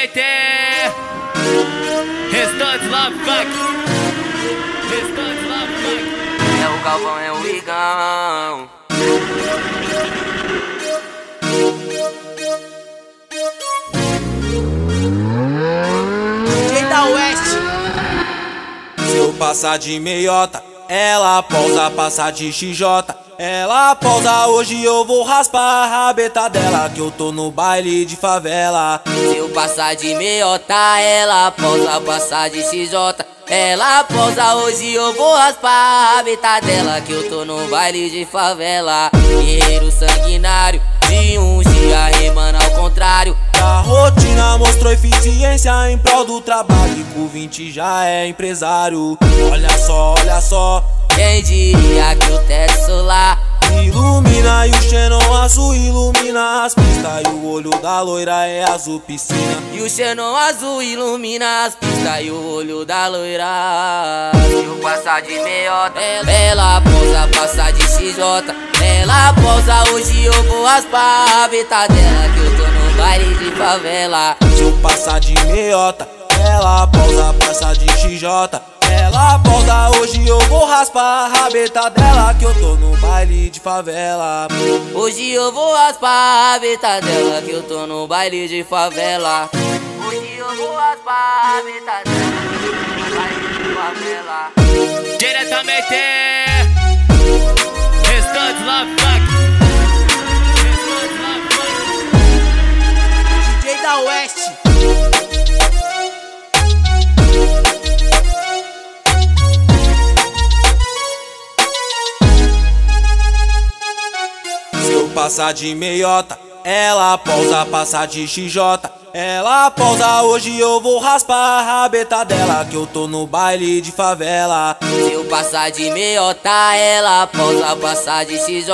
DaOoeste. Restante Love Funk. Restante Love Funk. É o Galvão, é o Higão. DJ DaOoeste. Se eu passar de meiota, ela pousa, passar de XJ. Ela pausa, hoje eu vou raspar a rabeta dela, que eu tô no baile de favela. Se eu passar de meiota, ela pausa, passar de XJ. Ela pausa, hoje eu vou raspar a rabeta dela, que eu tô no baile de favela. Guerreiro sanguinário, de um dia remando ao contrário. A rotina mostrou eficiência em prol do trabalho, e com 20 já é empresário. Olha só, olha só. Quem diria que o teto solar ilumina e o xenon azul ilumina as pistas, e o olho da loira é azul piscina. E o xenon azul ilumina as pistas, e o olho da loira. Se eu passar de meiota, ela pousa, passa de XJ. Ela pousa, hoje eu vou raspar a rabeta dela, que eu tô no baile de favela. Se eu passar de meiota, ela pousa, passa de XJ. Ela pausa, hoje eu vou raspar a rabeta dela, que eu tô no baile de favela. Hoje eu vou raspar a rabeta dela, que eu tô no baile de favela. Hoje eu vou raspar a rabeta dela, que eu tô no baile de favela. Diretamente Restante Love Funk. DJ DaOoeste. Passar de meiota, ela pausa, passar de XJ. Ela pausa, hoje eu vou raspar a rabeta dela, que eu tô no baile de favela. Se eu passar de meiota, ela pausa, passar de XJ.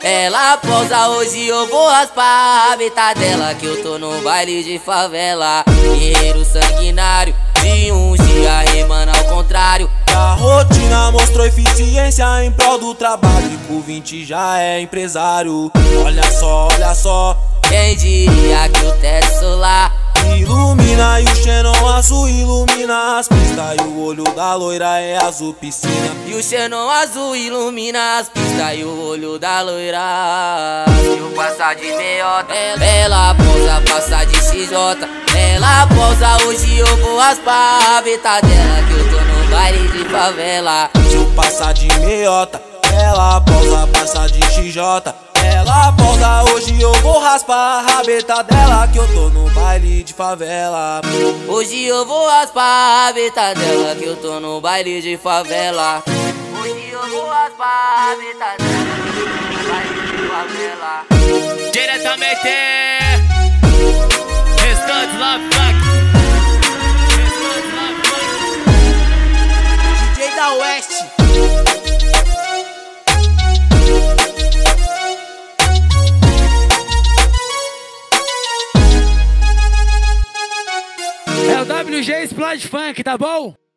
Ela pausa, hoje eu vou raspar a rabeta dela, que eu tô no baile de favela. Guerreiro sanguinário, de um dia remando ao contrário. A rotina mostrou eficiência em prol do trabalho, e com 20 já é empresário. Olha só, olha só. Quem diria que o teto solar ilumina e o xenon azul ilumina as pistas, e o olho da loira é azul piscina. E o xenon azul ilumina as pistas, e o olho da loira. Se eu passar de meiota, ela pousa, passa de XJ. Ela pausa, hoje eu vou raspar a rabeta dela, que eu tô no baile de favela. Se eu passar de meiota, ela pausa, passa de XJ. Ela pausa, hoje eu vou raspar a rabeta dela, que eu tô no baile de favela. Hoje eu vou raspar a rabeta dela, que eu tô no baile de favela. Hoje eu vou raspar a rabeta dela, que eu tô no baile de favela. Diretamente Restante Love Funk. Restante Love Funk. DJ DaOoeste. É o DJ Splash Funk, tá bom?